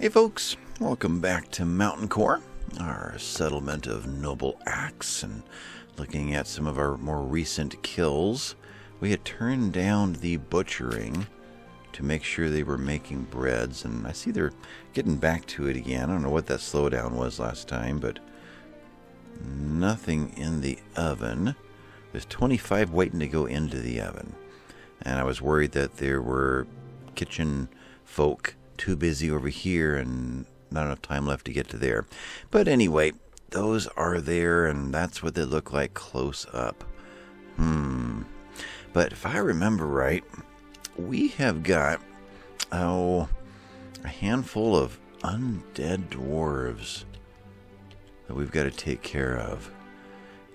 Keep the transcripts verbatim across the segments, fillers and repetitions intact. Hey folks, welcome back to Mountain Core, our settlement of Noble Axe, and looking at some of our more recent kills. We had turned down the butchering to make sure they were making breads, and I see they're getting back to it again. I don't know what that slowdown was last time, but nothing in the oven. There's twenty-five waiting to go into the oven, and I was worried that there were kitchen folk too busy over here and not enough time left to get to there. But anyway, those are there, and that's what they look like close up. Hmm. But if I remember right, we have got, oh, a handful of undead dwarves that we've got to take care of.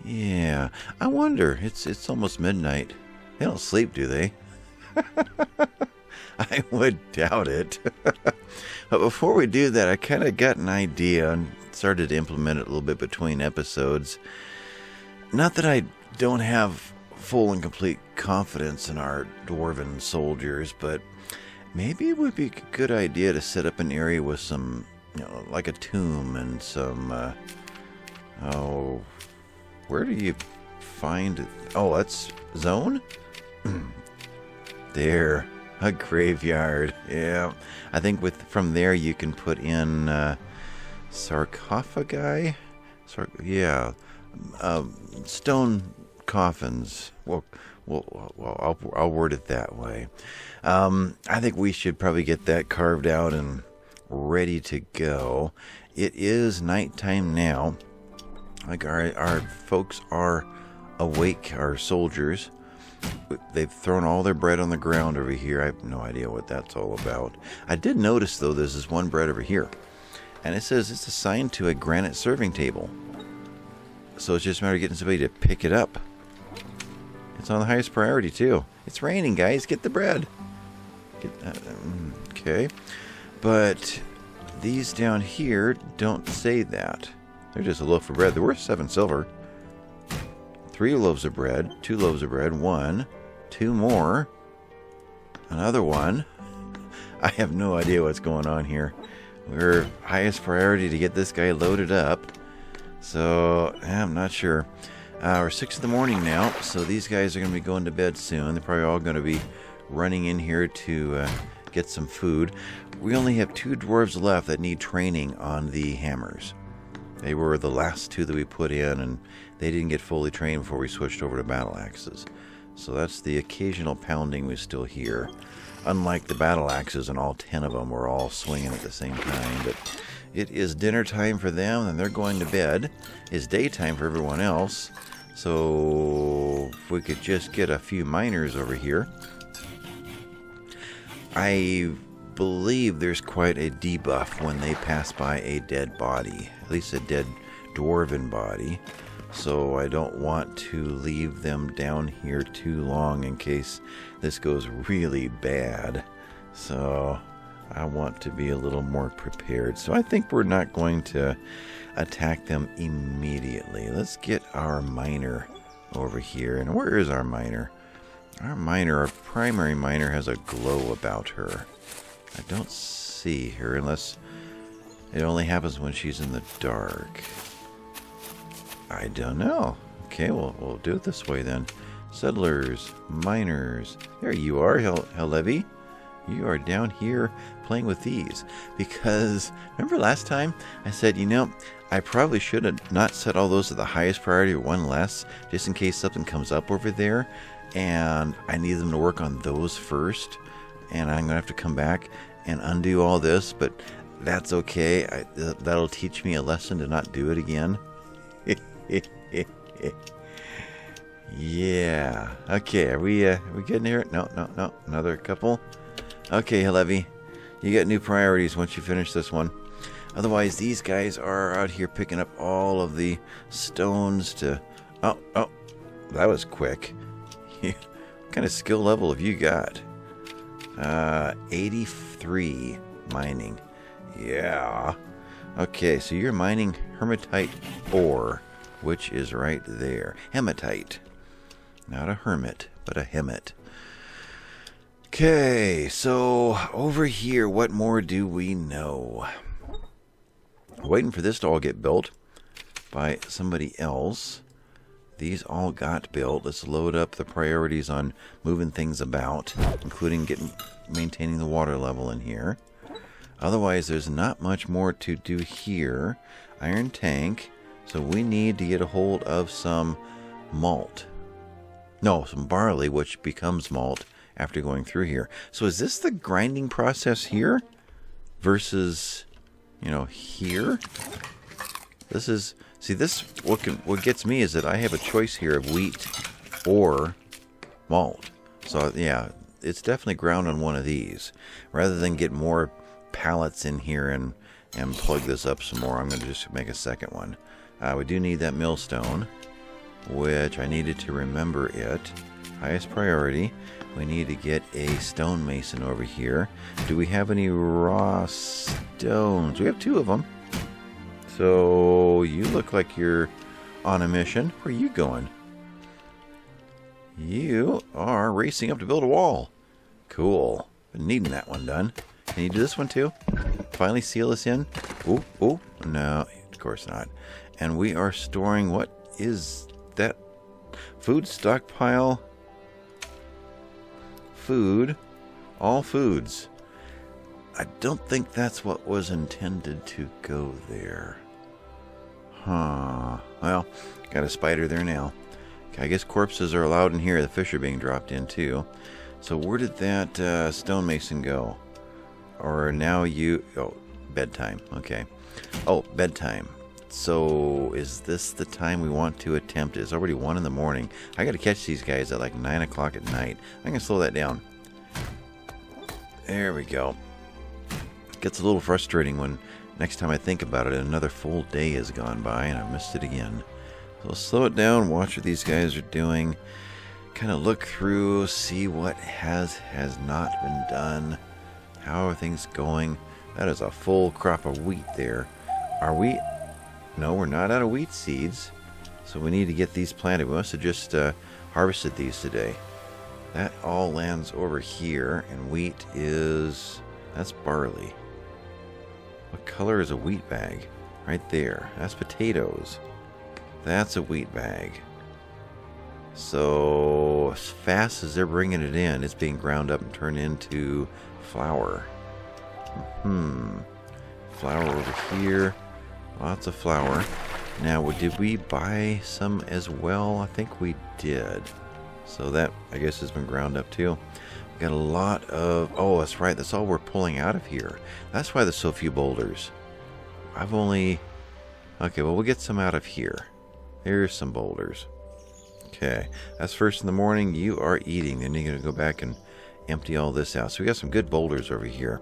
Yeah, I wonder. It's it's almost midnight. They don't sleep, do they? I would doubt it. But before we do that, I kind of got an idea and started to implement it a little bit between episodes. Not that I don't have full and complete confidence in our dwarven soldiers, but maybe it would be a good idea to set up an area with some, you know, like a tomb and some, uh, oh, where do you find it? Oh, that's zone? There. A graveyard, yeah. I think with from there you can put in uh, sarcophagi, Sar yeah, uh, stone coffins. Well, well, well I'll, I'll word it that way. Um, I think we should probably get that carved out and ready to go. It is nighttime now. Like our our folks are awake, our soldiers. They've thrown all their bread on the ground over here. I have no idea what that's all about. I did notice, though, there's this one bread over here. And it says it's assigned to a granite serving table. So it's just a matter of getting somebody to pick it up. It's on the highest priority, too. It's raining, guys. Get the bread. Get that. Okay. But these down here don't say that. They're just a loaf of bread. They're worth seven silver. Three loaves of bread, two loaves of bread, one, two more, another one. I have no idea what's going on here. We're highest priority to get this guy loaded up. So, yeah, I'm not sure. Uh, we're six in the morning now, so these guys are going to be going to bed soon. They're probably all going to be running in here to uh, get some food. We only have two dwarves left that need training on the hammers. They were the last two that we put in, and they didn't get fully trained before we switched over to battle axes. So that's the occasional pounding we still hear. Unlike the battle axes, and all ten of them were all swinging at the same time. But it is dinner time for them, and they're going to bed. It's daytime for everyone else. So if we could just get a few miners over here. I believe there's quite a debuff when they pass by a dead body. At least a dead dwarven body. So I don't want to leave them down here too long in case this goes really bad. So I want to be a little more prepared. So I think we're not going to attack them immediately. Let's get our miner over here. And where is our miner? Our miner, our primary miner, has a glow about her. I don't see her unless it only happens when she's in the dark. I don't know. Okay, well, we'll do it this way then. Settlers, miners. There you are, Hel Hellevi. You are down here playing with these. Because, remember last time I said, you know, I probably should have not set all those at the highest priority or one less, just in case something comes up over there. And I need them to work on those first. And I'm going to have to come back and undo all this, but that's okay. I, th that'll teach me a lesson to not do it again. Yeah. Okay, are we uh, are we getting here? No, no, no. Another couple. Okay, Hellevi. You got new priorities once you finish this one. Otherwise, these guys are out here picking up all of the stones to... Oh, oh. That was quick. What kind of skill level have you got? Uh, eighty-three mining. Yeah. Okay, so you're mining hermitite ore, which is right there. Hematite. Not a hermit, but a hemet. Okay, so over here, what more do we know? We're waiting for this to all get built by somebody else. These all got built. Let's load up the priorities on moving things about, including getting maintaining the water level in here. Otherwise, there's not much more to do here. Iron tank. So we need to get a hold of some malt. No, some barley, which becomes malt after going through here. So is this the grinding process here versus, you know, here? This is, see, this, what can, what gets me is that I have a choice here of wheat or malt. So yeah, it's definitely ground on one of these. Rather than get more pallets in here and, and plug this up some more, I'm going to just make a second one. Uh, we do need that millstone, which I needed to remember it. Highest priority. We need to get a stonemason over here. Do we have any raw stones? We have two of them. So you look like you're on a mission. Where are you going? You are racing up to build a wall. Cool. Been needing that one done. Can you do this one too? Finally seal this in. Oh, oh, no, of course not. And we are storing, what is that? Food stockpile. Food, all foods. I don't think that's what was intended to go there. Huh. Well, got a spider there now. I guess corpses are allowed in here. The fish are being dropped in too. So where did that uh, stonemason go? Or now you... Oh, bedtime. Okay. Oh, bedtime. So is this the time we want to attempt it? It's already one in the morning. I got to catch these guys at like nine o'clock at night. I'm gonna slow that down. There we go. It gets a little frustrating when next time I think about it, another full day has gone by and I missed it again. So I'll slow it down. Watch what these guys are doing. Kind of look through, see what has has not been done. How are things going? That is a full crop of wheat there. Are we? No, we're not out of wheat seeds, so we need to get these planted. We must have just uh, harvested these today. That all lands over here, and wheat is... that's barley. What color is a wheat bag? Right there. That's potatoes. That's a wheat bag. So as fast as they're bringing it in, it's being ground up and turned into flour. Hmm. Flour over here. Lots of flour. Now, did we buy some as well? I think we did. So that, I guess, has been ground up too. We've got a lot of... oh, that's right. That's all we're pulling out of here. That's why there's so few boulders. I've only... okay, well, we'll get some out of here. Here's some boulders. Okay. That's first in the morning. You are eating. Then you're going to go back and empty all this out. So we got some good boulders over here.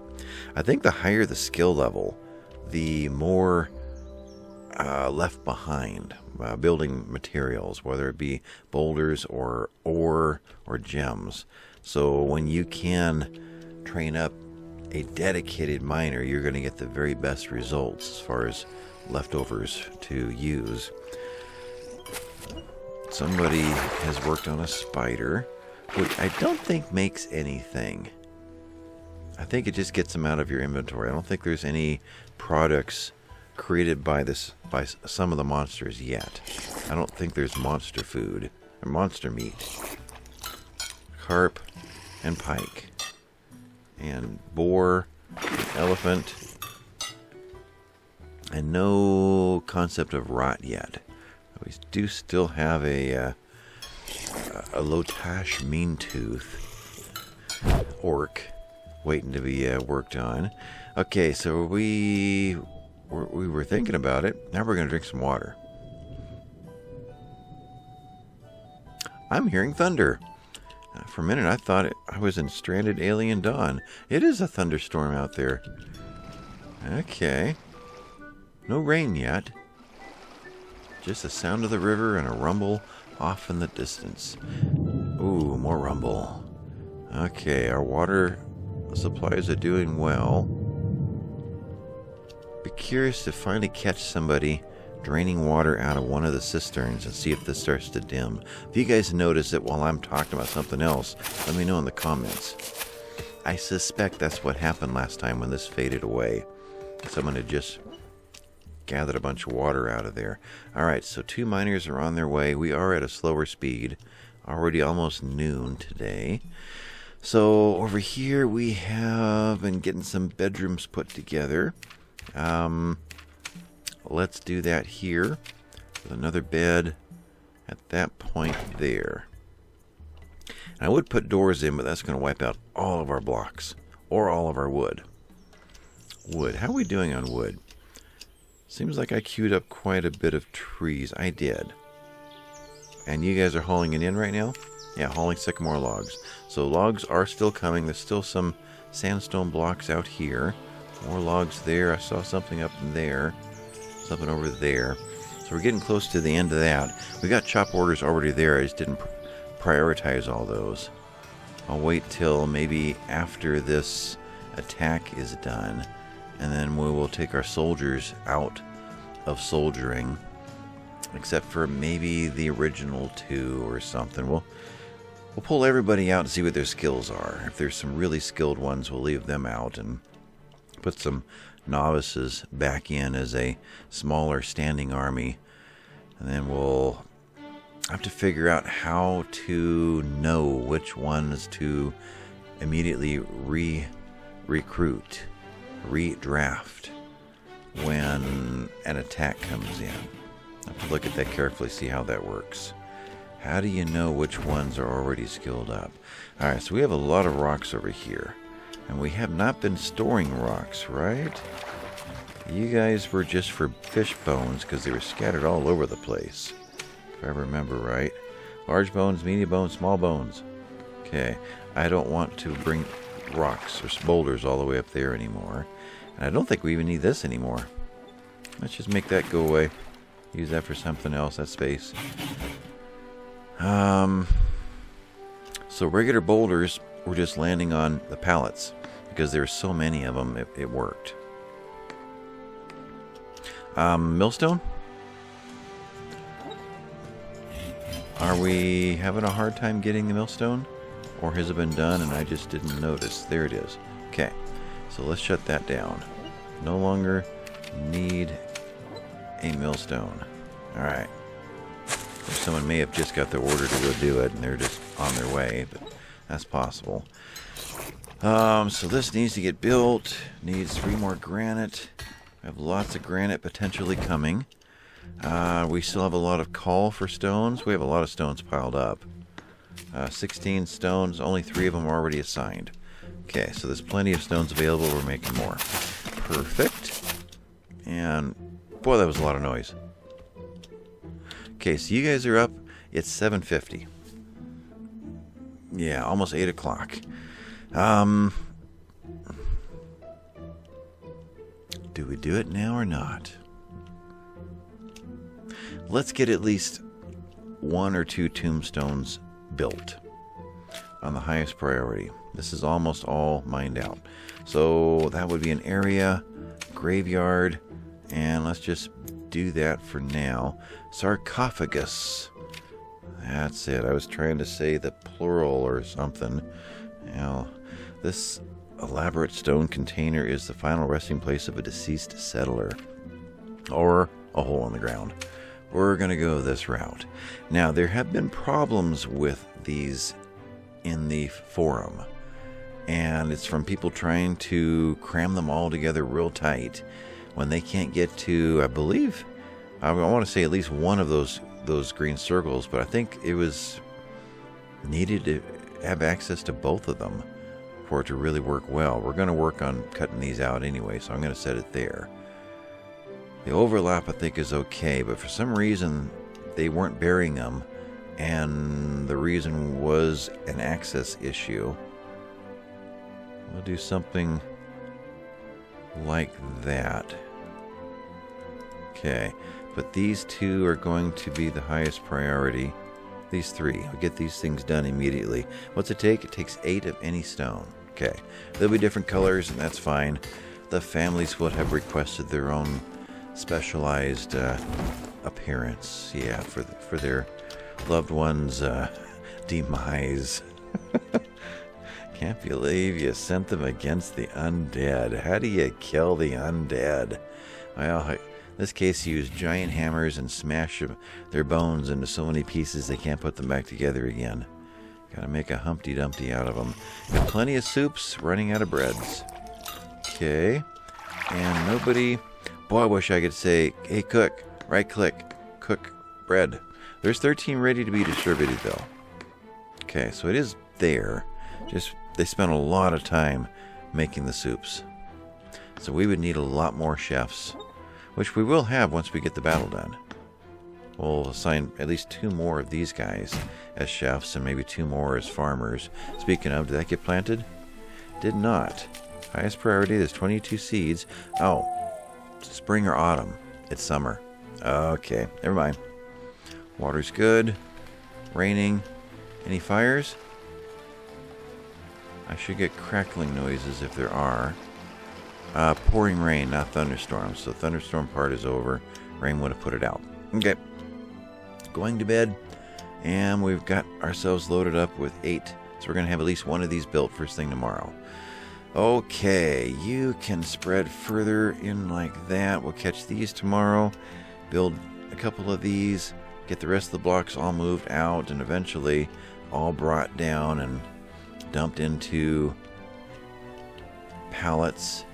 I think the higher the skill level, the more... Uh, left behind uh, building materials, whether it be boulders or ore or gems. So when you can train up a dedicated miner, you're going to get the very best results as far as leftovers to use. Somebody has worked on a spider, which I don't think makes anything. I think it just gets them out of your inventory. I don't think there's any products created by this by some of the monsters yet. I don't think there's monster food or monster meat. Carp and pike and boar and elephant, and no concept of rot yet. We do still have a uh, a Lotash meantooth orc waiting to be uh, worked on. Okay, so we. We were thinking about it. Now we're going to drink some water. I'm hearing thunder. Uh, for a minute, I thought it, I was in Stranded: Alien Dawn. It is a thunderstorm out there. Okay. No rain yet. Just the sound of the river and a rumble off in the distance. Ooh, more rumble. Okay, our water supplies are doing well. Be curious to finally catch somebody draining water out of one of the cisterns and see if this starts to dim. If you guys notice it while I'm talking about something else, let me know in the comments. I suspect that's what happened last time when this faded away. Someone had just gathered a bunch of water out of there. Alright, so two miners are on their way. We are at a slower speed. Already almost noon today. So over here we have been getting some bedrooms put together. Um, let's do that here. With another bed at that point there. I would put doors in, but that's going to wipe out all of our blocks. Or all of our wood. Wood. How are we doing on wood? Seems like I queued up quite a bit of trees. I did. And you guys are hauling it in right now? Yeah, hauling sycamore logs. So logs are still coming. There's still some sandstone blocks out here. More logs there. I saw something up there. Something over there. So we're getting close to the end of that. We got chop orders already there. I just didn't prioritize all those. I'll wait till maybe after this attack is done, and then we will take our soldiers out of soldiering, except for maybe the original two or something. We'll we'll pull everybody out and see what their skills are. If there's some really skilled ones, we'll leave them out and put some novices back in as a smaller standing army, and then we'll have to figure out how to know which ones to immediately re-recruit, redraft when an attack comes in. I have to look at that carefully, see how that works. How do you know which ones are already skilled up? Alright, so we have a lot of rocks over here. And we have not been storing rocks, right? You guys were just for fish bones because they were scattered all over the place. If I remember right. Large bones, medium bones, small bones. Okay. I don't want to bring rocks or boulders all the way up there anymore. And I don't think we even need this anymore. Let's just make that go away. Use that for something else, that space. Um, so regular boulders were just landing on the pallets. Because there were so many of them, it, it worked. Um, millstone? Are we having a hard time getting the millstone? Or has it been done and I just didn't notice? There it is. Okay. So let's shut that down. No longer need a millstone. Alright. Someone may have just got the order to go do it and they're just on their way, but that's possible. Um, so this needs to get built. Needs three more granite. I have lots of granite potentially coming. Uh, we still have a lot of call for stones. We have a lot of stones piled up. Uh, sixteen stones, only three of them are already assigned. Okay, so there's plenty of stones available. We're making more. Perfect. And, boy, that was a lot of noise. Okay, so you guys are up. It's seven fifty. Yeah, almost eight o'clock. Um, do we do it now or not? Let's get at least one or two tombstones built on the highest priority. This is almost all mined out. So that would be an area, graveyard, and let's just do that for now. Sarcophagus. That's it. I was trying to say the plural or something. Now, this elaborate stone container is the final resting place of a deceased settler. Or a hole in the ground. We're going to go this route. Now, there have been problems with these in the forum. And it's from people trying to cram them all together real tight when they can't get to, I believe, I want to say at least one of those those green circles, but I think it was needed to have access to both of them for it to really work well. We're going to work on cutting these out anyway, so I'm going to set it there. The overlap, I think, is okay, but for some reason, they weren't burying them, and the reason was an access issue. We'll do something like that. Okay, but these two are going to be the highest priority. These three. We'll get these things done immediately. What's it take? It takes eight of any stone. Okay, there'll be different colors, and that's fine. The families would have requested their own specialized uh, appearance, yeah, for the, for their loved ones' uh, demise. Can't believe you sent them against the undead. How do you kill the undead? Well, in this case, you use giant hammers and smash them, their bones into so many pieces they can't put them back together again. Gotta make a Humpty Dumpty out of them. Got plenty of soups, running out of breads. Okay. And nobody... Boy, I wish I could say, hey, cook, right-click, cook bread. There's thirteen ready to be distributed, though. Okay, so it is there. Just, they spent a lot of time making the soups. So we would need a lot more chefs, which we will have once we get the battle done. We'll assign at least two more of these guys as chefs and maybe two more as farmers. Speaking of, did that get planted? Did not. Highest priority, there's twenty-two seeds. Oh. Spring or autumn? It's summer. Okay, never mind. Water's good. Raining. Any fires? I should get crackling noises if there are. Uh, pouring rain, not thunderstorms. So thunderstorm part is over. Rain would have put it out. Okay. Going to bed. And we've got ourselves loaded up with eight. So we're going to have at least one of these built first thing tomorrow. Okay, you can spread further in like that. We'll catch these tomorrow, build a couple of these, get the rest of the blocks all moved out, and eventually all brought down and dumped into pallets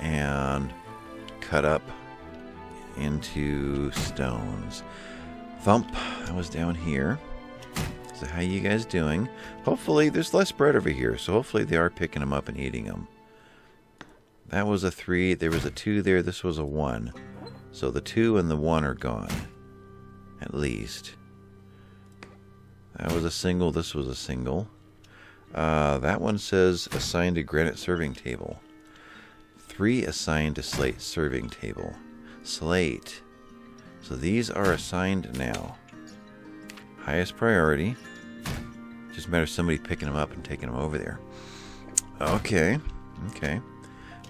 and cut up into stones. Thump, I was down here. So how you guys doing? Hopefully there's less bread over here, so hopefully they are picking them up and eating them. That was a three, there was a two there, this was a one. So the two and the one are gone, at least. That was a single, this was a single. Uh, that one says assigned to granite serving table. Three assigned to slate serving table. Slate. So these are assigned now. Highest priority. Just a matter of somebody picking them up and taking them over there. Okay. Okay.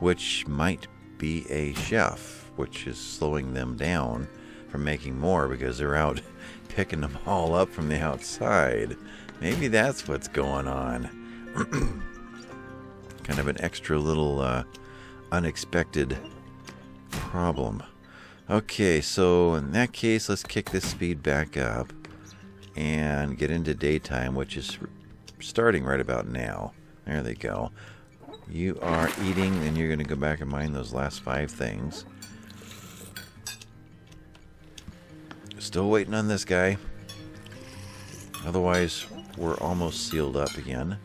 Which might be a chef, which is slowing them down from making more because they're out picking them all up from the outside. Maybe that's what's going on. Kind of an extra little uh, unexpected problem. Okay, so in that case, let's kick this speed back up and get into daytime, which is starting right about now. There they go. You are eating, and you're going to go back and mine those last five things. Still waiting on this guy. Otherwise, we're almost sealed up again.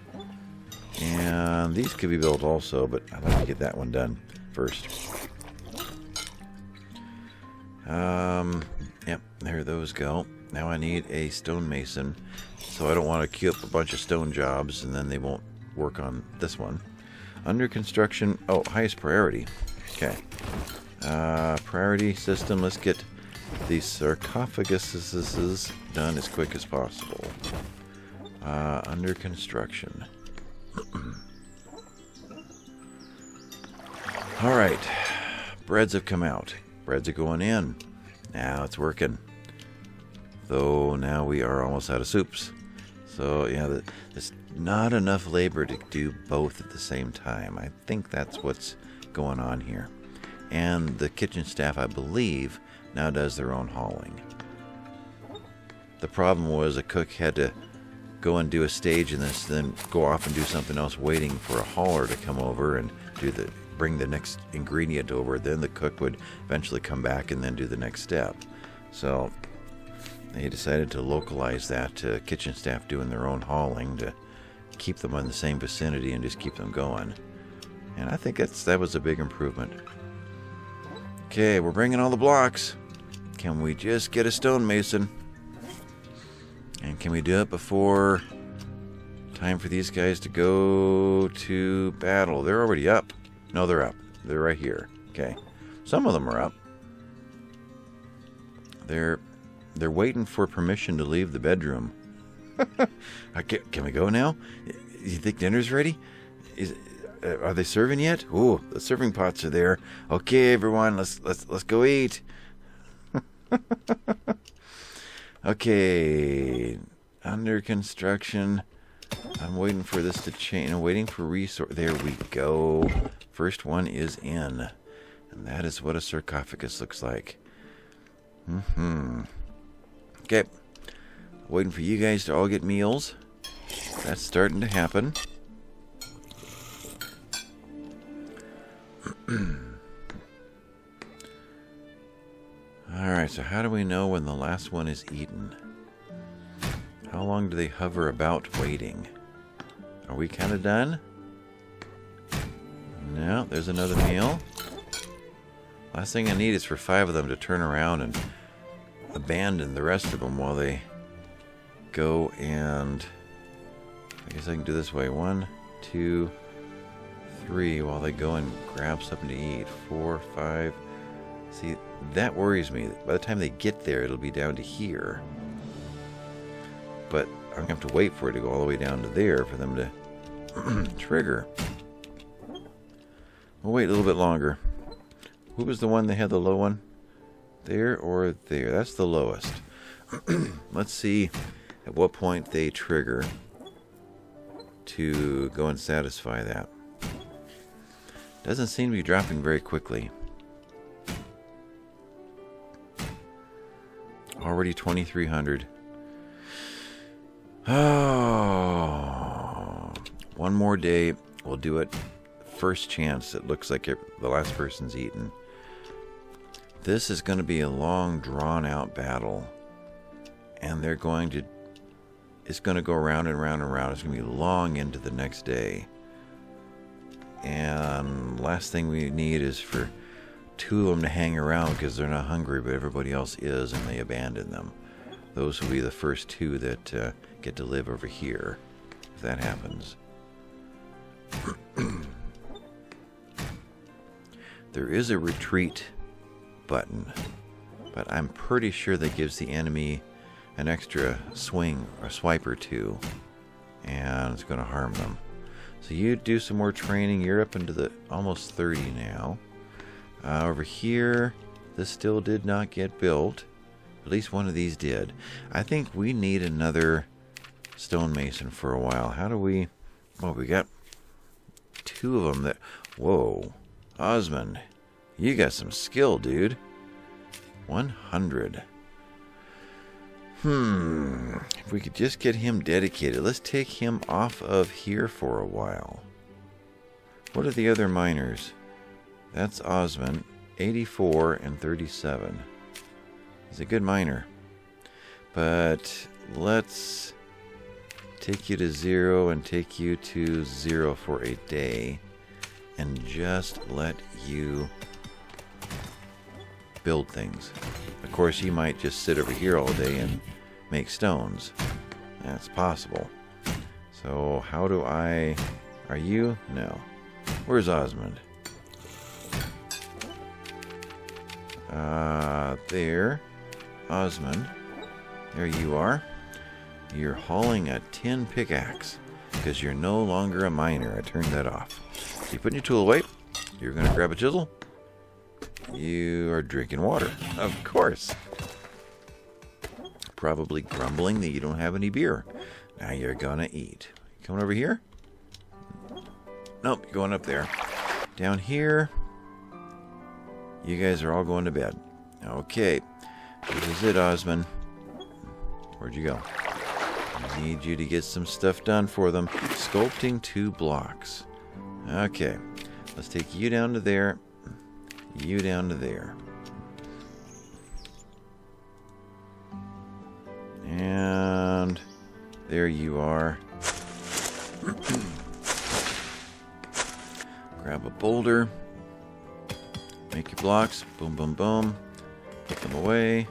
And these could be built also, but I'd like to get that one done first. Um, yep, there those go. Now I need a stonemason, so I don't want to queue up a bunch of stone jobs and then they won't work on this one. Under construction, oh, highest priority. Okay. Uh, priority system, let's get these sarcophaguses done as quick as possible. Uh, under construction. Alright. Breads have come out. Breads are going in. Now it's working. Though now we are almost out of soups. So yeah, there's not enough labor to do both at the same time. I think that's what's going on here. And the kitchen staff, I believe, now does their own hauling. The problem was a cook had to go and do a stage in this, then go off and do something else, waiting for a hauler to come over and do the bring the next ingredient over. Then the cook would eventually come back and then do the next step. So they decided to localize that to kitchen staff doing their own hauling to keep them in the same vicinity and just keep them going. And I think that's that was a big improvement. Okay, we're bringing all the blocks. Can we just get a stonemason? And can we do it before time for these guys to go to battle? They're already up. No, they're up. They're right here. Okay. Some of them are up. They're... They're waiting for permission to leave the bedroom. I can't, can we go now? You think dinner's ready? Is, are they serving yet? Ooh, the serving pots are there. Okay, everyone, let's let's let's go eat. Okay, under construction. I'm waiting for this to change. I'm waiting for resource. There we go. First one is in. And that is what a sarcophagus looks like. Mm-hmm. Okay. Waiting for you guys to all get meals. That's starting to happen. Alright, so how do we know when the last one is eaten? How long do they hover about waiting? Are we kind of done? No, there's another meal. Last thing I need is for five of them to turn around and abandon the rest of them while they go and... I guess I can do this way. One, two, three, while they go and grab something to eat. Four, five... See, that worries me. By the time they get there, it'll be down to here. But I'm going to have to wait for it to go all the way down to there for them to trigger. We'll wait a little bit longer. Who was the one that had the low one? There or there? That's the lowest. Let's see at what point they trigger to go and satisfy that. Doesn't seem to be dropping very quickly. Already twenty-three hundred. Oh, one more day. We'll do it. First chance. It looks like it, the last person's eaten. This is going to be a long, drawn-out battle. And they're going to... It's going to go round and round and round. It's going to be long into the next day. And last thing we need is for... two of them to hang around because they're not hungry, but everybody else is, and they abandon them. Those will be the first two that uh, get to live over here, if that happens. There is a retreat button, but I'm pretty sure that gives the enemy an extra swing or swipe or two, and it's going to harm them. So you do some more training. You're up into the almost thirty now. Uh, over here, this still did not get built. At least one of these did. I think we need another stonemason for a while. How do we... Well, we got two of them that... Whoa. Osmond, you got some skill, dude. one hundred. Hmm. If we could just get him dedicated. Let's take him off of here for a while. What are the other miners? That's Osmond, eighty-four and thirty-seven. He's a good miner. But let's take you to zero and take you to zero for a day and just let you build things. Of course, you might just sit over here all day and make stones. That's possible. So how do I... Are you? No. Where's Osmond? Uh, there. Osmond. There you are. You're hauling a tin pickaxe because you're no longer a miner. I turned that off. So you're putting your tool away. You're going to grab a chisel. You are drinking water. Of course. Probably grumbling that you don't have any beer. Now you're going to eat. Coming over here? Nope, you're going up there. Down here. You guys are all going to bed. Okay. This is it, Osmond. Where'd you go? I need you to get some stuff done for them. Sculpting two blocks. Okay. Let's take you down to there. You down to there. And there you are. Grab a boulder. Make your blocks, boom, boom, boom, put them away,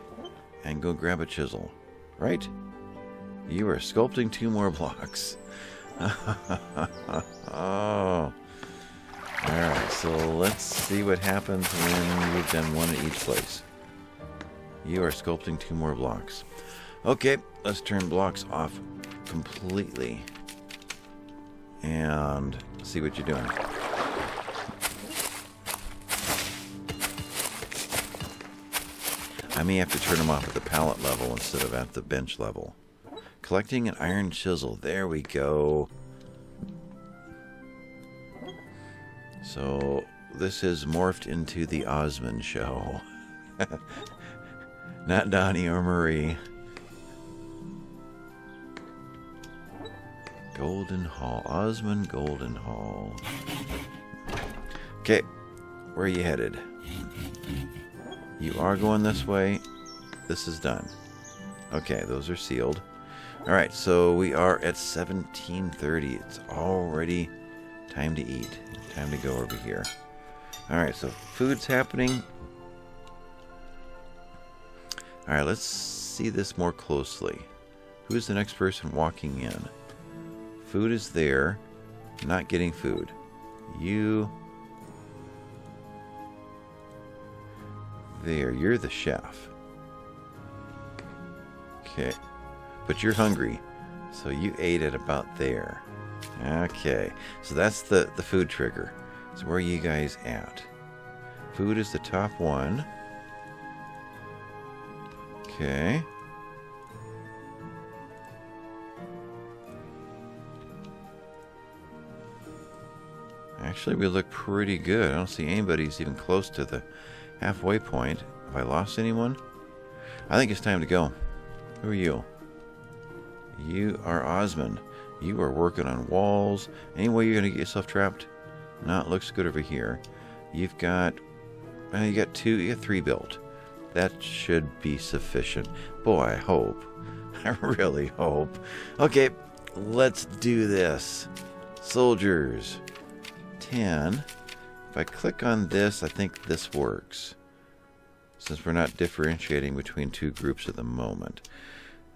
and go grab a chisel, right? You are sculpting two more blocks. Oh. Alright, so let's see what happens when you've done one at each place. You are sculpting two more blocks. Okay, let's turn blocks off completely. And see what you're doing. I may have to turn them off at the pallet level instead of at the bench level. Collecting an iron chisel. There we go. So this is morphed into the Osmond show. Not Donnie or Marie. Golden Hall. Osmond Golden Hall. Okay. Where are you headed? You are going this way. This is done. Okay, those are sealed. Alright, so we are at seventeen thirty. It's already time to eat. Time to go over here. Alright, so food's happening. Alright, let's see this more closely. Who's the next person walking in? Food is there. Not getting food. You... There, you're the chef. Okay. But you're hungry, so you ate it about there. Okay, so that's the, the food trigger. So where are you guys at? Food is the top one. Okay. Actually, we look pretty good. I don't see anybody's even close to the halfway point. Have I lost anyone? I think it's time to go. Who are you? You are Osmond. You are working on walls. Any way you're going to get yourself trapped? No, it looks good over here. You've got... Uh, you got two... You got three built. That should be sufficient. Boy, I hope. I really hope. Okay, let's do this. Soldiers. Ten. If I click on this, I think this works. Since we're not differentiating between two groups at the moment.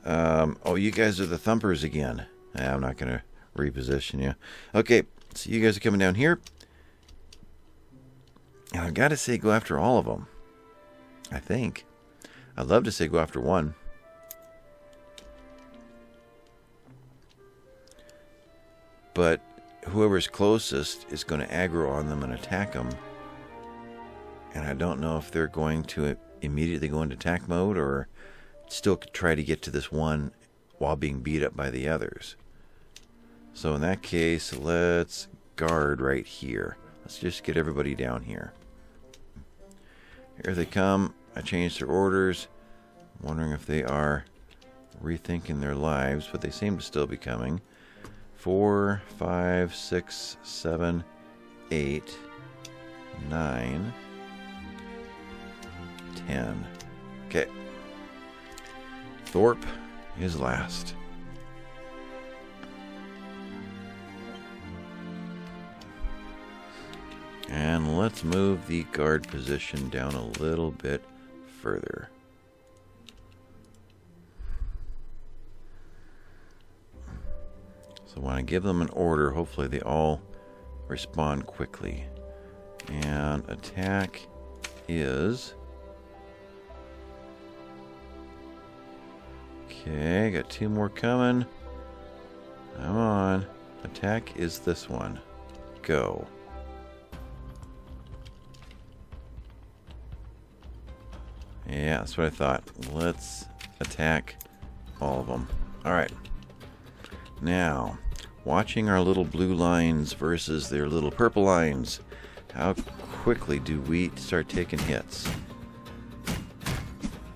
Um, oh, you guys are the thumpers again. Nah, I'm not going to reposition you. Okay, so you guys are coming down here. And I've got to say go after all of them. I think. I'd love to say go after one. But whoever's closest is going to aggro on them and attack them. And I don't know if they're going to immediately go into attack mode or... still try to get to this one while being beat up by the others. So in that case, let's guard right here. Let's just get everybody down here. Here they come. I changed their orders. I'm wondering if they are rethinking their lives, but they seem to still be coming. Four, five, six, seven, eight, nine, ten. Okay. Thorpe is last. And let's move the guard position down a little bit further. So when I give them an order, hopefully they all respond quickly. And attack is... Okay, got two more coming. Come on. Attack is this one. Go. Yeah, that's what I thought. Let's attack all of them. Alright. Now, watching our little blue lines versus their little purple lines. How quickly do we start taking hits?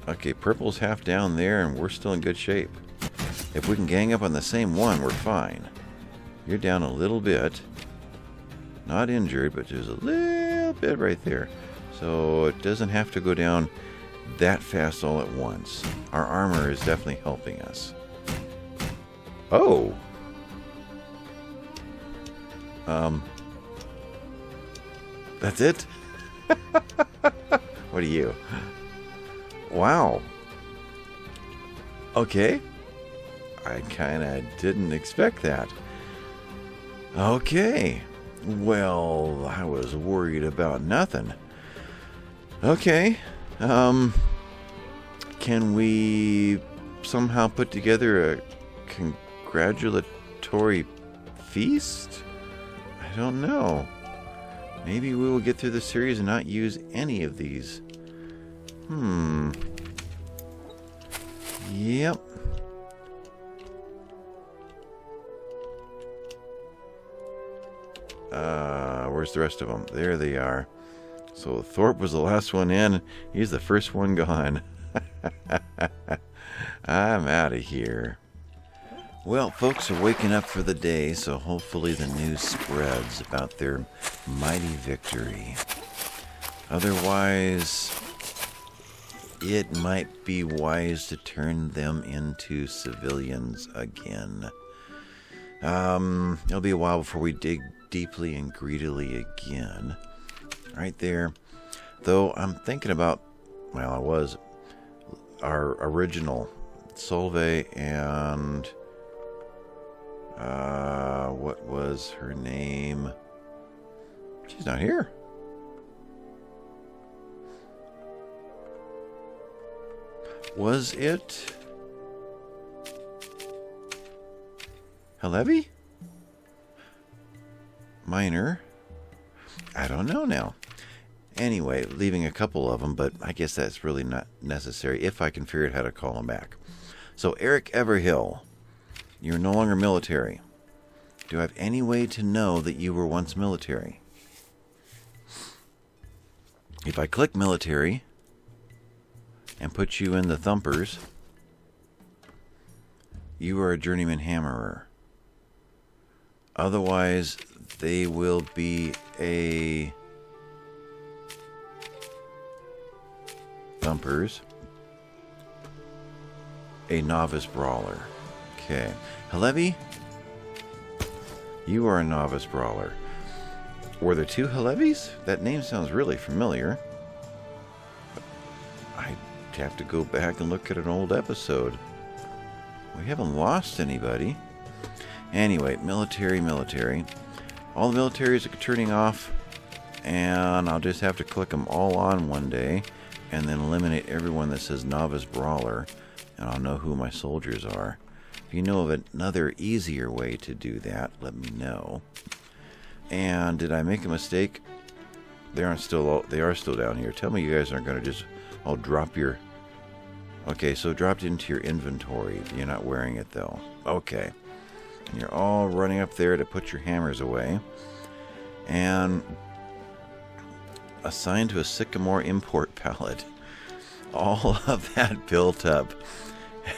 Okay, purple's half down there, and we're still in good shape. If we can gang up on the same one, we're fine. You're down a little bit. Not injured, but just a little bit right there. So it doesn't have to go down that fast all at once. Our armor is definitely helping us. Oh! Um. That's it? What are you? Wow. Okay. I kind of didn't expect that. Okay. Well, I was worried about nothing. Okay. Um, can we somehow put together a congratulatory feast? I don't know. Maybe we will get through the series and not use any of these. Hmm. Yep. Uh, where's the rest of them? There they are. So Thorpe was the last one in. He's the first one gone. I'm out of here. Well, folks are waking up for the day, so hopefully the news spreads about their mighty victory. Otherwise, it might be wise to turn them into civilians again. Um, it'll be a while before we dig deeply and greedily again. Right there. Though I'm thinking about, well, I was, our original Solvay and... Uh, what was her name? She's not here. Was it Hellevi? Minor? I don't know now. Anyway, leaving a couple of them, but I guess that's really not necessary if I can figure out how to call them back. So, Eric Everhill. You're no longer military. Do I have any way to know that you were once military? If I click military and put you in the thumpers, you are a journeyman hammerer. Otherwise, they will be a thumpers, a novice brawler. Okay. Hellevi, you are a novice brawler. Were there two Hellevis? That name sounds really familiar. I'd have to go back and look at an old episode. We haven't lost anybody. Anyway, military, military. All the militaries are turning off, and I'll just have to click them all on one day, and then eliminate everyone that says novice brawler, and I'll know who my soldiers are. If you know of another easier way to do that, let me know. And did I make a mistake? They aren't still. They are still down here. Tell me you guys aren't going to just. I'll drop your. Okay, so dropped into your inventory. You're not wearing it though. Okay, and you're all running up there to put your hammers away. And assigned to a sycamore import pallet. All of that built up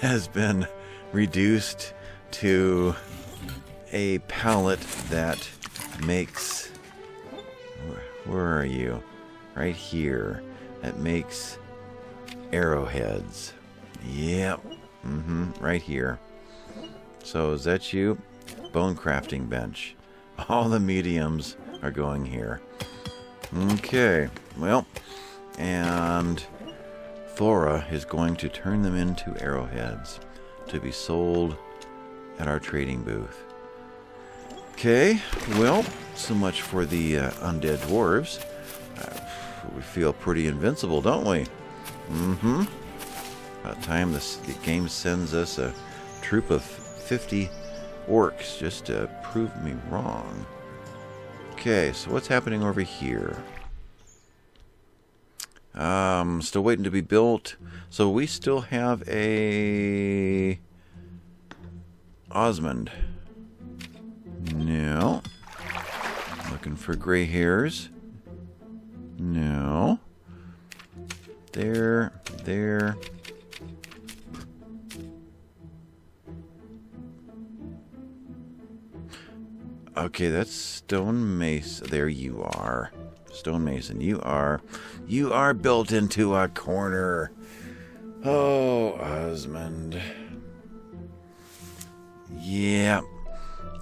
has been reduced to a pallet that makes, where are you? Right here. That makes arrowheads. Yep. Mm-hmm. Right here. So is that you? Bone crafting bench. All the mediums are going here. Okay. Well, and Thora is going to turn them into arrowheads to be sold at our trading booth. Okay, well, so much for the uh, undead dwarves. Uh, we feel pretty invincible, don't we? Mm-hmm. About time this, the game sends us a troop of fifty orcs just to prove me wrong. Okay, so what's happening over here? Um, still waiting to be built. So we still have a Osmond. No. Looking for gray hairs. No. There, there. Okay, that's stone mace. There you are. Stonemason, you are, you are built into a corner. Oh, Osmond. Yeah,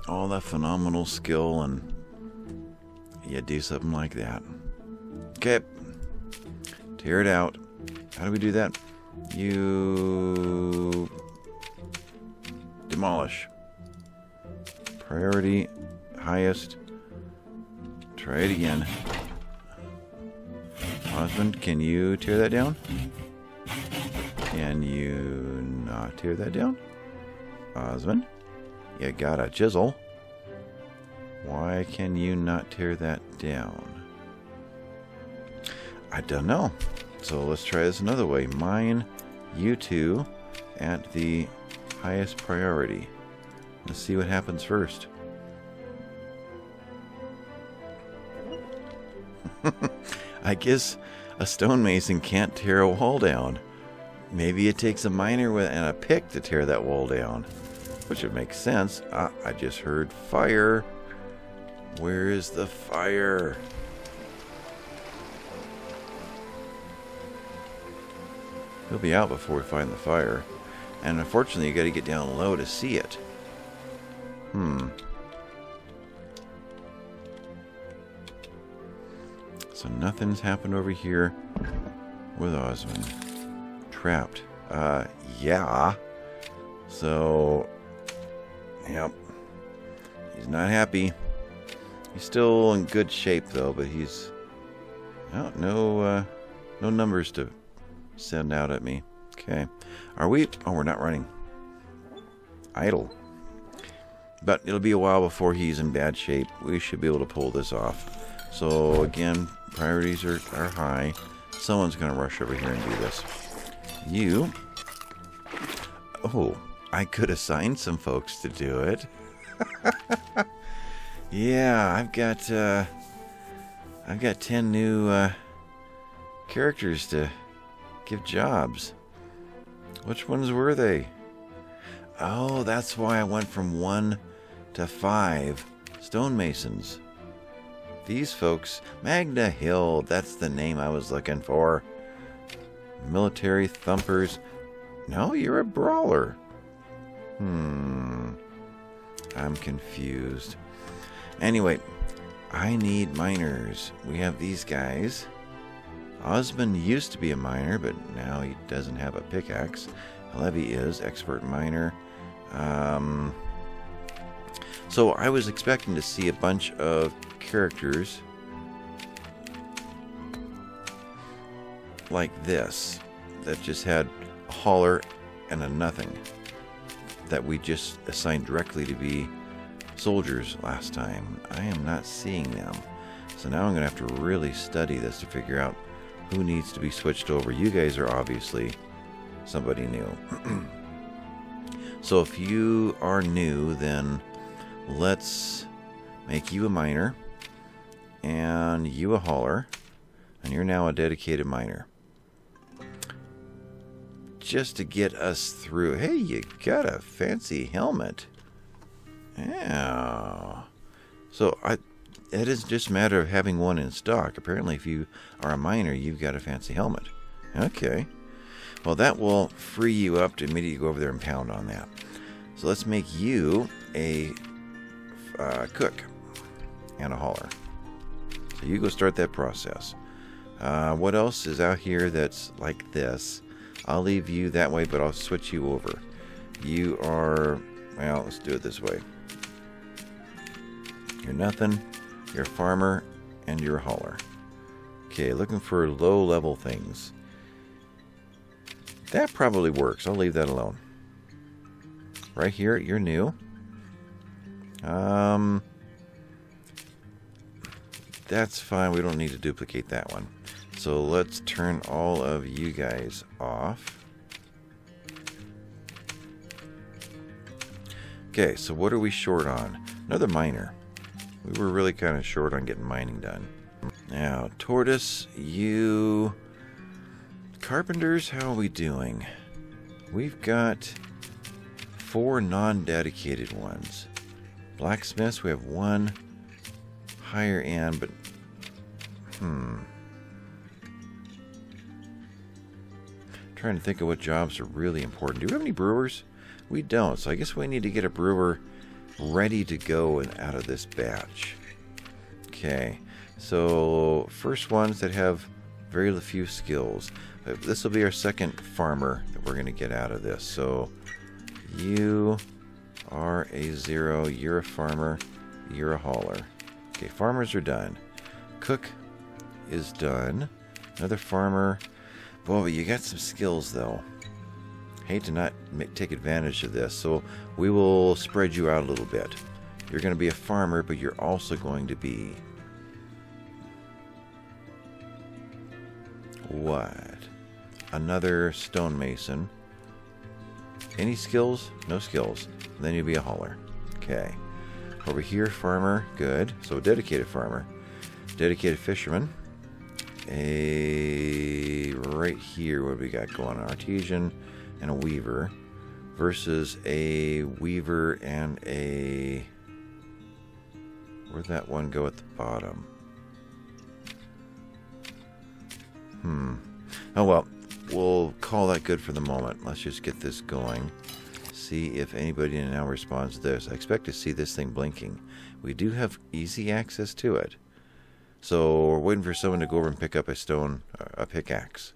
all that phenomenal skill, and yeah, do something like that. Okay, tear it out. How do we do that? You demolish. Priority highest. Try it again. Osmond, can you tear that down? Can you not tear that down? Osmond, you got a chisel. Why can you not tear that down? I don't know. So let's try this another way. Mine, you two, at the highest priority. Let's see what happens first. I guess a stonemason can't tear a wall down. Maybe it takes a miner with and a pick to tear that wall down, which would make sense. Ah, I just heard fire. Where is the fire? He'll be out before we find the fire. And unfortunately, you got to get down low to see it. Hmm. So nothing's happened over here with Osmond. Trapped. Uh, yeah. So, yep. He's not happy. He's still in good shape, though, but he's... Oh, no, uh, no numbers to send out at me. Okay. Are we... Oh, we're not running. Idle. But it'll be a while before he's in bad shape. We should be able to pull this off. So, again, priorities are, are high. Someone's going to rush over here and do this. You. Oh, I could assign some folks to do it. Yeah, I've got, uh, I've got ten new, uh, characters to give jobs. Which ones were they? Oh, that's why I went from one to five stonemasons. These folks, Magna Hill, that's the name I was looking for. Military thumpers. No, you're a brawler. Hmm. I'm confused. Anyway, I need miners. We have these guys. Osmond used to be a miner, but now he doesn't have a pickaxe. Hellevi is expert miner. Um, so I was expecting to see a bunch of characters like this that just had a hauler and a nothing that we just assigned directly to be soldiers last time. I am not seeing them. So now I'm going to have to really study this to figure out who needs to be switched over. You guys are obviously somebody new. So if you are new, then let's make you a miner and you a hauler, and you're now a dedicated miner. Just to get us through. Hey, you got a fancy helmet. Yeah. So I... It is just a matter of having one in stock. Apparently, if you are a miner, you've got a fancy helmet. Okay. Well, that will free you up to immediately go over there and pound on that. So let's make you a uh, cook and a hauler. So you go start that process. Uh, what else is out here that's like this? I'll leave you that way, but I'll switch you over. You are... Well, let's do it this way. You're nothing. You're a farmer, and you're a hauler. Okay, looking for low-level things. That probably works. I'll leave that alone. Right here, you're new. Um, that's fine. We don't need to duplicate that one. So let's turn all of you guys off. Okay, so what are we short on? Another miner. We were really kind of short on getting mining done. Now, tortoise, you... Carpenters, how are we doing? We've got four non-dedicated ones. Blacksmiths, we have one higher end, but... Hmm. I'm trying to think of what jobs are really important. Do we have any brewers? We don't, so I guess we need to get a brewer... ready to go and out of this batch. Okay, so first ones that have very few skills. This will be our second farmer that we're going to get out of this. So you are a zero, you're a farmer, you're a hauler. Okay, farmers are done. Cook is done. Another farmer. Boy, you got some skills though. Hate to not make, take advantage of this, so we will spread you out a little bit. You're going to be a farmer, but you're also going to be... What? Another stonemason. Any skills? No skills. Then you'll be a hauler. Okay. Over here, farmer. Good. So a dedicated farmer. Dedicated fisherman. a, right here, what do we got going? An artesian and a weaver versus a weaver and a, where'd that one go at the bottom? Hmm. Oh well, we'll call that good for the moment. Let's just get this going. See if anybody now responds to this. I expect to see this thing blinking. We do have easy access to it. So we're waiting for someone to go over and pick up a stone, a pickaxe.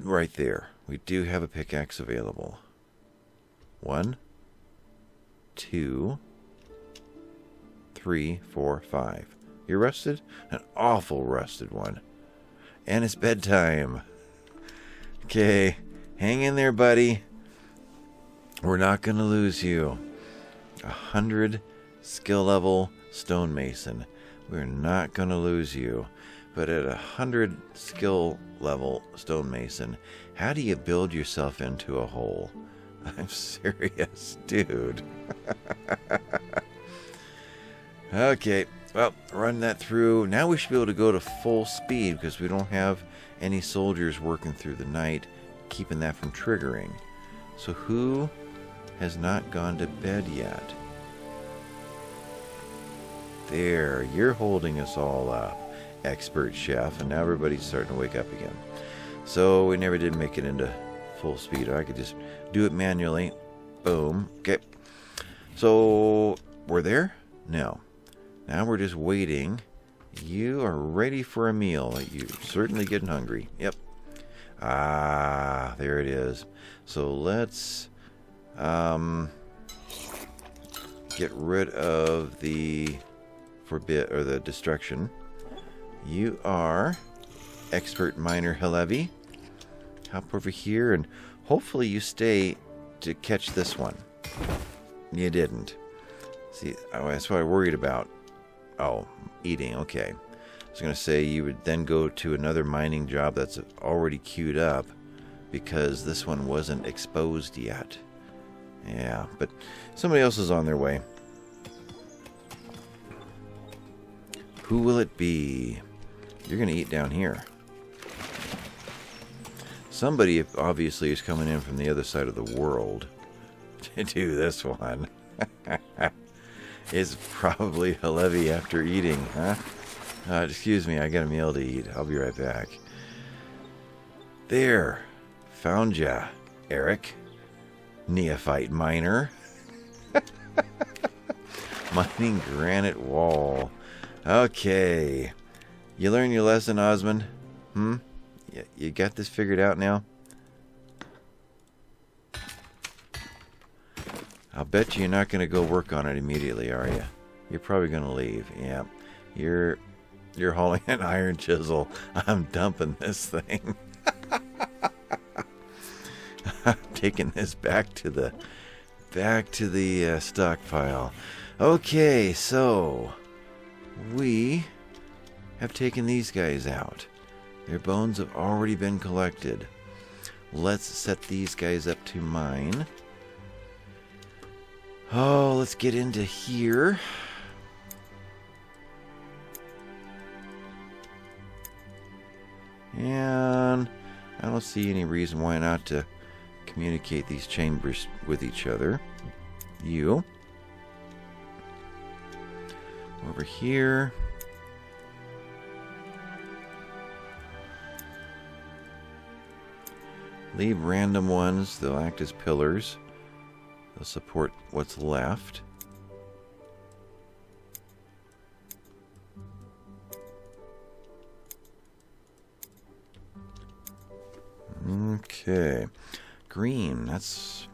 Right there. We do have a pickaxe available. One, two, three, four, five. You're rusted? An awful rusted one. And it's bedtime. Okay, hang in there, buddy. We're not going to lose you. A hundred skill level stonemason. We're not going to lose you. But at a hundred skill level stonemason, how do you build yourself into a hole? I'm serious, dude. Okay, well, run that through. Now we should be able to go to full speed because we don't have any soldiers working through the night, keeping that from triggering. So who has not gone to bed yet? There, you're holding us all up, expert chef, and now everybody's starting to wake up again. So we never did make it into full speed. I could just do it manually. Boom. Okay. So we're there? No. Now we're just waiting. You are ready for a meal. You're certainly getting hungry. Yep. Ah, there it is. So let's um, get rid of the forbid or the destruction. You are expert miner Hellevi. Hop over here and hopefully you stay to catch this one. You didn't. See, oh, that's what I worried about. Oh, eating, okay. I was going to say you would then go to another mining job that's already queued up because this one wasn't exposed yet. Yeah, but somebody else is on their way. Who will it be? You're going to eat down here. Somebody obviously is coming in from the other side of the world to do this one. It's probably Hellevi after eating, huh? Uh, excuse me, I got a meal to eat. I'll be right back. There. Found ya, Eric. Neophyte miner. Mining granite wall. Okay. You learned your lesson, Osmond? Hmm? You, you got this figured out now? I'll bet you you're not going to go work on it immediately, are you? You're probably going to leave. Yeah. You're you're hauling an iron chisel. I'm dumping this thing. I'm taking this back to the back to the uh, stockpile. Okay, so we have taken these guys out. Their bones have already been collected. Let's set these guys up to mine. Oh, let's get into here. And I don't see any reason why not to communicate these chambers with each other. You. Over here. Leave random ones. They'll act as pillars. They'll support what's left. Okay. Green, that's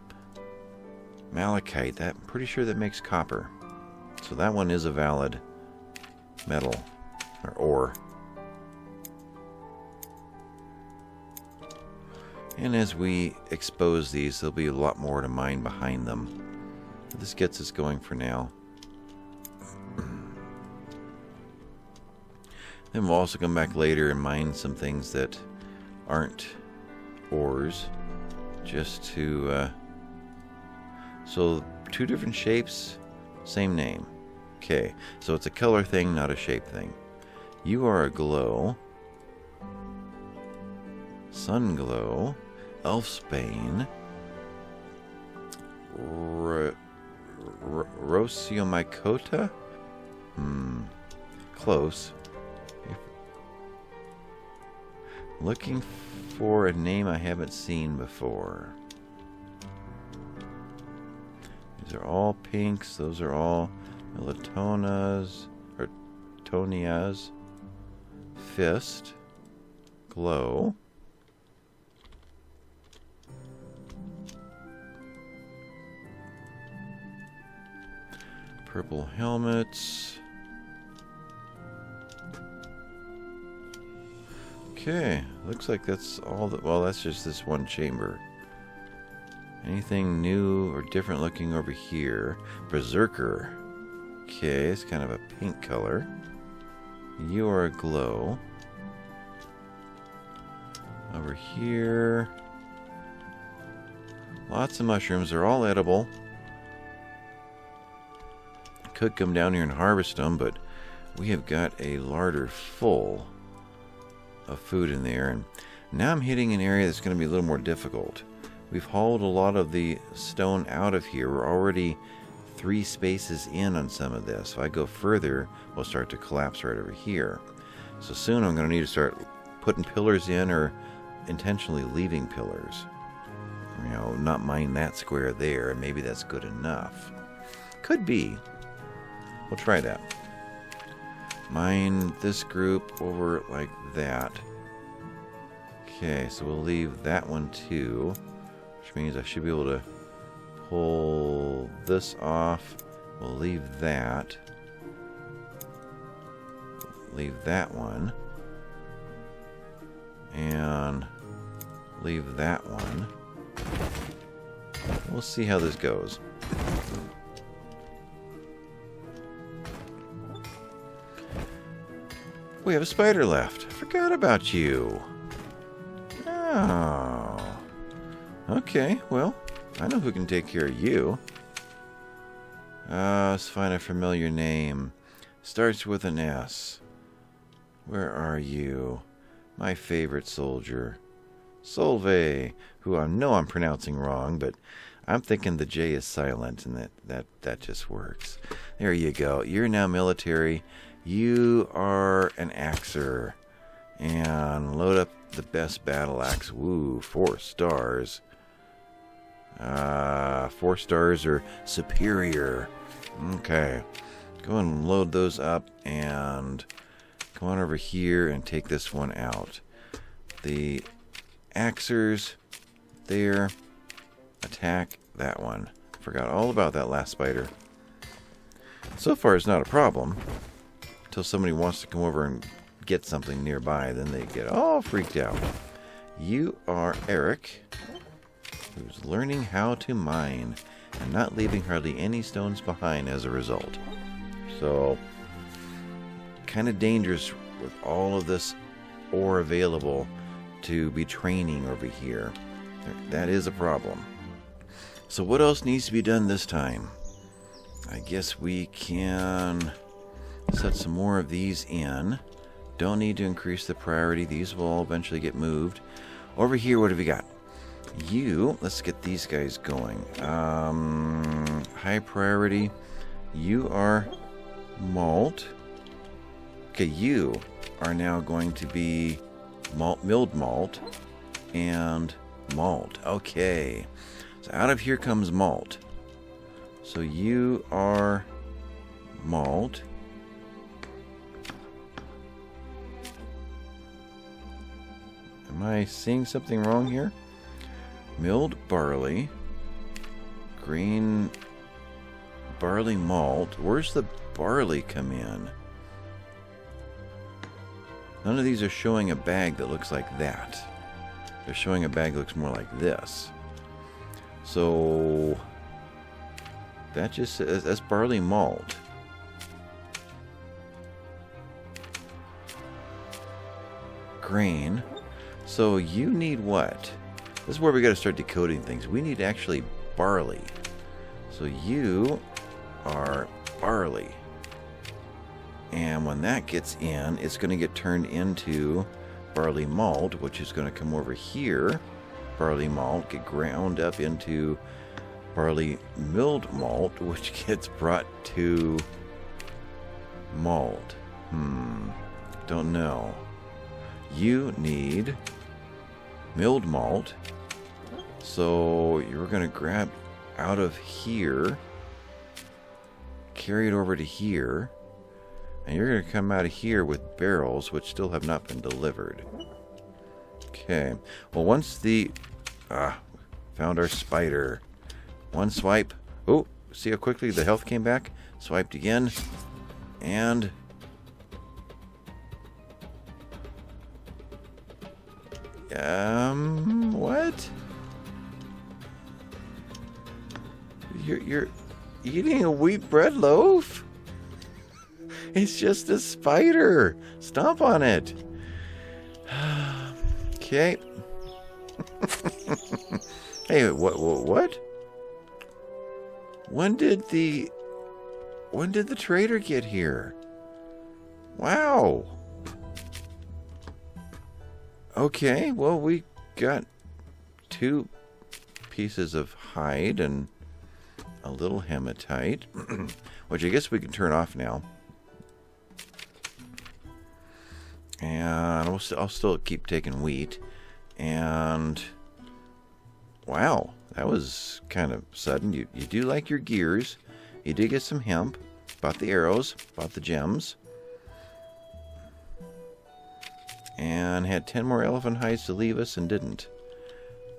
malachite. That, I'm pretty sure that makes copper. So that one is a valid metal or ore. And as we expose these, there'll be a lot more to mine behind them. This gets us going for now. Then we'll also come back later and mine some things that aren't ores. Just to... Uh, so, two different shapes, same name. Okay, so it's a color thing, not a shape thing. You are aglow. Sunglow, Elfsbane, R R Rosiomycota? Hmm, close. Looking for a name I haven't seen before. These are all pinks. Those are all melatonas or tonias. Fist, glow. Purple helmets. Okay, looks like that's all that. Well, that's just this one chamber. Anything new or different looking over here? Berserker. Okay, it's kind of a pink color. You are aglow. Over here. Lots of mushrooms. They're all edible. Could come down here and harvest them, but we have got a larder full of food in there, and now I'm hitting an area that's going to be a little more difficult. We've hauled a lot of the stone out of here. We're already three spaces in on some of this. If I go further, we'll start to collapse right over here. So soon I'm going to need to start putting pillars in, or intentionally leaving pillars. You know, not mind that square there, and maybe that's good enough. Could be. We'll try that. Mine this group over like that. Okay, so we'll leave that one too, which means I should be able to pull this off. We'll leave that. Leave that one. And leave that one. We'll see how this goes. We have a spider left. I forgot about you. Oh. Okay, well, I know who can take care of you. Uh, let's find a familiar name. Starts with an S. Where are you? My favorite soldier. Solvay, who I know I'm pronouncing wrong, but I'm thinking the J is silent, and that, that, that just works. There you go. You're now military. You are an axer, and load up the best battle axe. Woo, four stars. Uh, four stars are superior. Okay, go and load those up, and come on over here and take this one out. The axers there, attack that one. Forgot all about that last spider. So far, it's not a problem. Until somebody wants to come over and get something nearby, then they get all freaked out. You are Eric, who's learning how to mine and not leaving hardly any stones behind as a result. So, kind of dangerous with all of this ore available to be training over here. That is a problem. So what else needs to be done this time? I guess we can set some more of these in. Don't need to increase the priority. These will all eventually get moved. Over here, what have we got? You. Let's get these guys going. Um, high priority. You are malt. Okay, you are now going to be malt, milled malt and malt. Okay. So out of here comes malt. So you are malt. Am I seeing something wrong here? Milled barley. Green barley malt. Where's the barley come in? None of these are showing a bag that looks like that. They're showing a bag that looks more like this. So that just says that's barley malt. Grain. So you need what? This is where we got to start decoding things. We need actually barley. So you are barley. And when that gets in, it's going to get turned into barley malt, which is going to come over here. Barley malt, get ground up into barley milled malt, which gets brought to malt. Hmm. Don't know. You need milled malt. So you're going to grab out of here, carry it over to here, and you're going to come out of here with barrels, which still have not been delivered. Okay. Well, once the... Ah, found our spider. One swipe. Oh, see how quickly the health came back? Swiped again. And... Um, what? You're, you're eating a wheat bread loaf? It's just a spider. Stomp on it. Okay. Hey, what, what, what? When did the... When did the trader get here? Wow. Okay, well, we got two pieces of hide and a little hematite, which I guess we can turn off now. And I'll, I'll still keep taking wheat. And wow, that was kind of sudden. You, you do like your gears. You did get some hemp. Bought the arrows. Bought the gems. And had ten more elephant hides to leave us and didn't.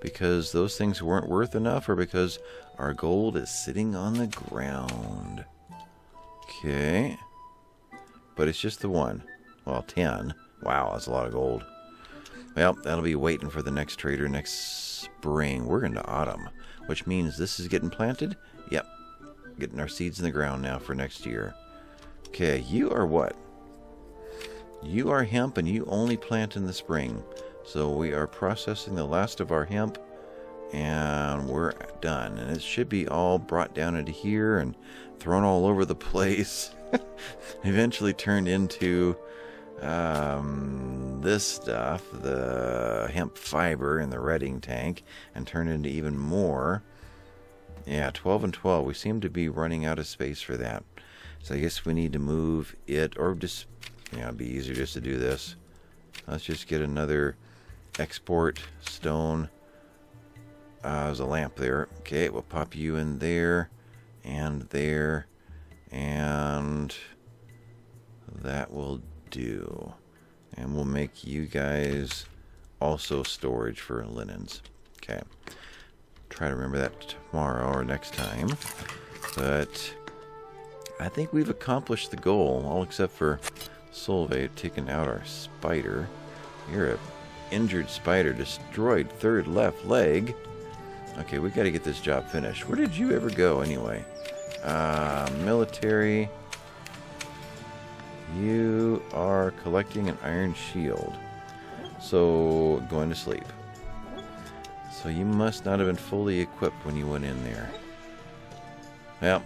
Because those things weren't worth enough, or because our gold is sitting on the ground. Okay. But it's just the one. Well, ten. Wow, that's a lot of gold. Well, that'll be waiting for the next trader next spring. We're into autumn, which means this is getting planted. Yep. Getting our seeds in the ground now for next year. Okay, you are what? You are hemp, and you only plant in the spring. So we are processing the last of our hemp, and we're done. And it should be all brought down into here and thrown all over the place. Eventually turned into um, this stuff, the hemp fiber in the redding tank, and turned into even more. Yeah, twelve and twelve. We seem to be running out of space for that. So I guess we need to move it, or just... Yeah, it'd be easier just to do this. Let's just get another export stone. Uh, there's a lamp there. Okay, we'll pop you in there and there, and that will do. And we'll make you guys also storage for linens. Okay. Try to remember that tomorrow or next time. But I think we've accomplished the goal, all except for Solvay taking out our spider. You're an injured spider. Destroyed third left leg. Okay, we got to get this job finished. Where did you ever go anyway? Uh, military. You are collecting an iron shield. So, going to sleep. So you must not have been fully equipped when you went in there. Well,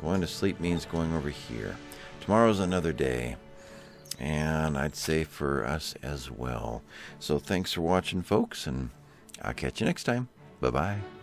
going to sleep means going over here. Tomorrow's another day, and I'd say for us as well. So thanks for watching, folks, and I'll catch you next time. Bye-bye.